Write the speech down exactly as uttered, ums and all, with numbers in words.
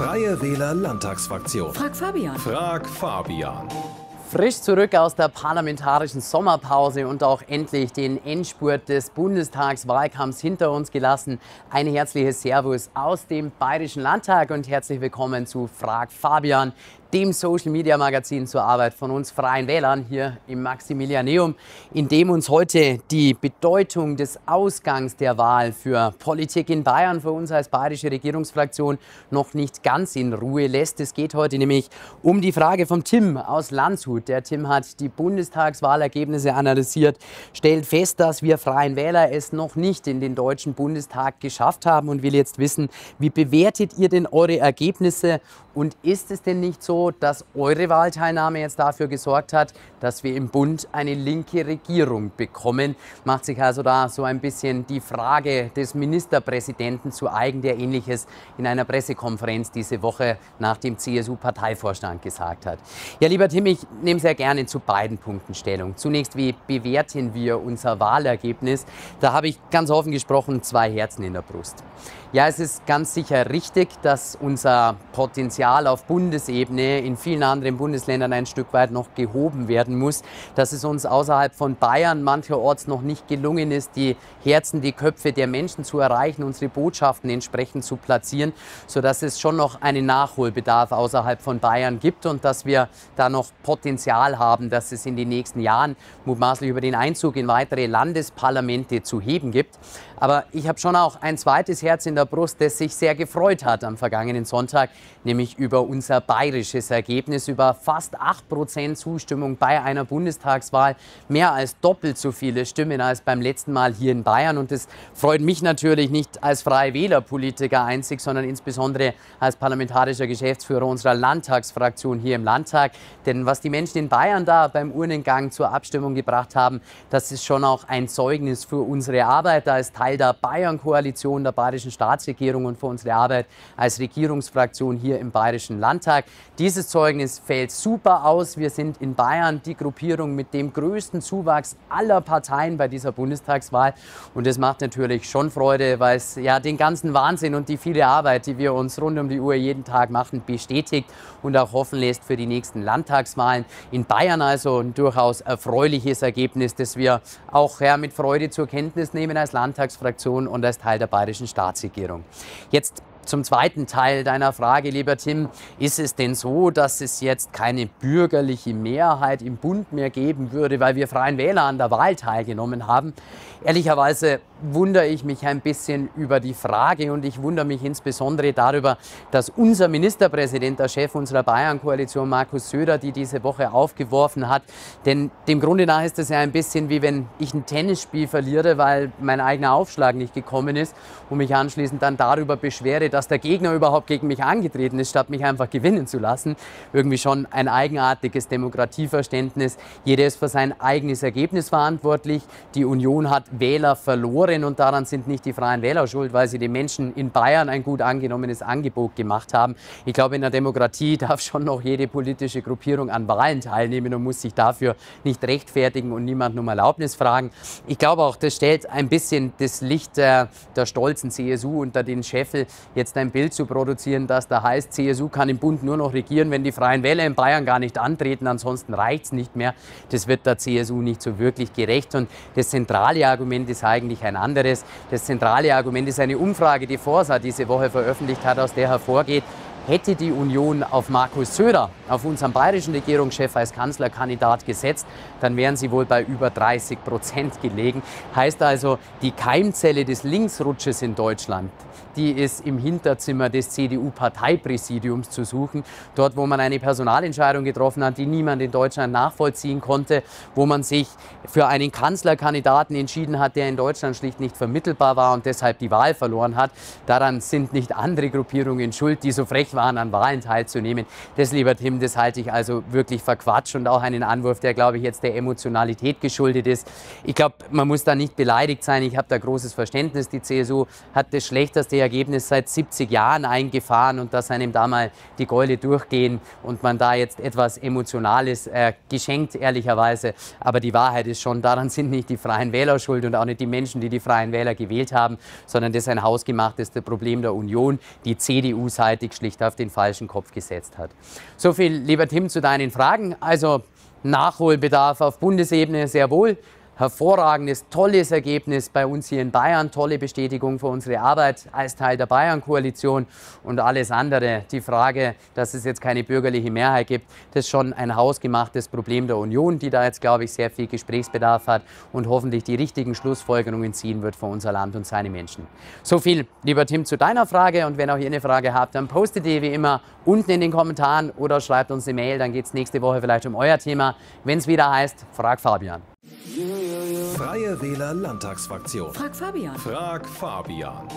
Freie Wähler Landtagsfraktion. Frag Fabian. Frag Fabian. Frisch zurück aus der parlamentarischen Sommerpause und auch endlich den Endspurt des Bundestagswahlkampfs hinter uns gelassen. Ein herzliches Servus aus dem Bayerischen Landtag und herzlich willkommen zu Frag Fabian, dem Social-Media-Magazin zur Arbeit von uns Freien Wählern hier im Maximilianeum, in dem uns heute die Bedeutung des Ausgangs der Wahl für Politik in Bayern, für uns als bayerische Regierungsfraktion, noch nicht ganz in Ruhe lässt. Es geht heute nämlich um die Frage vom Tim aus Landshut. Der Tim hat die Bundestagswahlergebnisse analysiert, stellt fest, dass wir Freien Wähler es noch nicht in den Deutschen Bundestag geschafft haben und will jetzt wissen, wie bewertet ihr denn eure Ergebnisse und ist es denn nicht so, dass eure Wahlteilnahme jetzt dafür gesorgt hat, dass wir im Bund eine linke Regierung bekommen. Macht sich also da so ein bisschen die Frage des Ministerpräsidenten zu eigen, der Ähnliches in einer Pressekonferenz diese Woche nach dem C S U-Parteivorstand gesagt hat. Ja, lieber Tim, ich nehme sehr gerne zu beiden Punkten Stellung. Zunächst, wie bewerten wir unser Wahlergebnis? Da habe ich ganz offen gesprochen zwei Herzen in der Brust. Ja, es ist ganz sicher richtig, dass unser Potenzial auf Bundesebene in vielen anderen Bundesländern ein Stück weit noch gehoben werden muss, dass es uns außerhalb von Bayern mancherorts noch nicht gelungen ist, die Herzen, die Köpfe der Menschen zu erreichen, unsere Botschaften entsprechend zu platzieren, sodass es schon noch einen Nachholbedarf außerhalb von Bayern gibt und dass wir da noch Potenzial haben, dass es in den nächsten Jahren mutmaßlich über den Einzug in weitere Landesparlamente zu heben gibt. Aber ich habe schon auch ein zweites Herz in der Brust, das sich sehr gefreut hat am vergangenen Sonntag, nämlich über unser bayerisches Ergebnis, über fast acht Prozent Zustimmung bei einer Bundestagswahl, mehr als doppelt so viele Stimmen als beim letzten Mal hier in Bayern. Und das freut mich natürlich nicht als Freie Wähler-Politiker einzig, sondern insbesondere als parlamentarischer Geschäftsführer unserer Landtagsfraktion hier im Landtag. Denn was die Menschen in Bayern da beim Urnengang zur Abstimmung gebracht haben, das ist schon auch ein Zeugnis für unsere Arbeit als Teil der Bayernkoalition, der bayerischen Staatsregierung und für unsere Arbeit als Regierungsfraktion hier im Bayerischen Landtag. Dieses Zeugnis fällt super aus. Wir sind in Bayern die Gruppierung mit dem größten Zuwachs aller Parteien bei dieser Bundestagswahl. Und das macht natürlich schon Freude, weil es ja den ganzen Wahnsinn und die viele Arbeit, die wir uns rund um die Uhr jeden Tag machen, bestätigt und auch hoffen lässt für die nächsten Landtagswahlen. In Bayern also ein durchaus erfreuliches Ergebnis, das wir auch ja, mit Freude zur Kenntnis nehmen als Landtagsfraktion und als Teil der bayerischen Staatsregierung. Jetzt zum zweiten Teil deiner Frage, lieber Tim. Ist es denn so, dass es jetzt keine bürgerliche Mehrheit im Bund mehr geben würde, weil wir Freien Wähler an der Wahl teilgenommen haben? Ehrlicherweise wundere ich mich ein bisschen über die Frage und ich wundere mich insbesondere darüber, dass unser Ministerpräsident, der Chef unserer Bayern-Koalition, Markus Söder, die diese Woche aufgeworfen hat. Denn dem Grunde nach ist das ja ein bisschen wie wenn ich ein Tennisspiel verliere, weil mein eigener Aufschlag nicht gekommen ist und mich anschließend dann darüber beschwere, dass der Gegner überhaupt gegen mich angetreten ist, statt mich einfach gewinnen zu lassen. Irgendwie schon ein eigenartiges Demokratieverständnis. Jeder ist für sein eigenes Ergebnis verantwortlich. Die Union hat Wähler verloren. Und daran sind nicht die Freien Wähler schuld, weil sie den Menschen in Bayern ein gut angenommenes Angebot gemacht haben. Ich glaube, in der Demokratie darf schon noch jede politische Gruppierung an Wahlen teilnehmen und muss sich dafür nicht rechtfertigen und niemanden um Erlaubnis fragen. Ich glaube auch, das stellt ein bisschen das Licht der, der stolzen C S U unter den Scheffel, jetzt ein Bild zu produzieren, das da heißt, C S U kann im Bund nur noch regieren, wenn die Freien Wähler in Bayern gar nicht antreten, ansonsten reicht es nicht mehr. Das wird der C S U nicht so wirklich gerecht. Und das zentrale Argument ist eigentlich ein anderes. Das zentrale Argument ist eine Umfrage, die Forsa diese Woche veröffentlicht hat, aus der hervorgeht, hätte die Union auf Markus Söder, auf unseren bayerischen Regierungschef als Kanzlerkandidat gesetzt, dann wären sie wohl bei über dreißig Prozent gelegen. Heißt also, die Keimzelle des Linksrutsches in Deutschland, die ist im Hinterzimmer des C D U-Parteipräsidiums zu suchen. Dort, wo man eine Personalentscheidung getroffen hat, die niemand in Deutschland nachvollziehen konnte, wo man sich für einen Kanzlerkandidaten entschieden hat, der in Deutschland schlicht nicht vermittelbar war und deshalb die Wahl verloren hat. Daran sind nicht andere Gruppierungen schuld, die so frech waren, an Wahlen teilzunehmen. Das, lieber Tim, das halte ich also wirklich für Quatsch und auch einen Anwurf, der, glaube ich, jetzt der Emotionalität geschuldet ist. Ich glaube, man muss da nicht beleidigt sein. Ich habe da großes Verständnis. Die C S U hat das schlechteste Ergebnis seit siebzig Jahren eingefahren und dass einem da mal die Gäule durchgehen und man da jetzt etwas Emotionales äh, geschenkt, ehrlicherweise. Aber die Wahrheit ist schon, daran sind nicht die Freien Wähler schuld und auch nicht die Menschen, die die Freien Wähler gewählt haben, sondern das ist ein hausgemachtes Problem der Union, die C D U seitig schlicht da auf den falschen Kopf gesetzt hat. So viel, lieber Tim, zu deinen Fragen. Also Nachholbedarf auf Bundesebene sehr wohl. Hervorragendes, tolles Ergebnis bei uns hier in Bayern, tolle Bestätigung für unsere Arbeit als Teil der Bayernkoalition und alles andere. Die Frage, dass es jetzt keine bürgerliche Mehrheit gibt, das ist schon ein hausgemachtes Problem der Union, die da jetzt, glaube ich, sehr viel Gesprächsbedarf hat und hoffentlich die richtigen Schlussfolgerungen ziehen wird für unser Land und seine Menschen. So viel, lieber Tim, zu deiner Frage, und wenn auch ihr eine Frage habt, dann postet die wie immer unten in den Kommentaren oder schreibt uns eine Mail, dann geht es nächste Woche vielleicht um euer Thema, wenn es wieder heißt, frag Fabian. Freie Wähler Landtagsfraktion. Frag Fabian. Frag Fabian.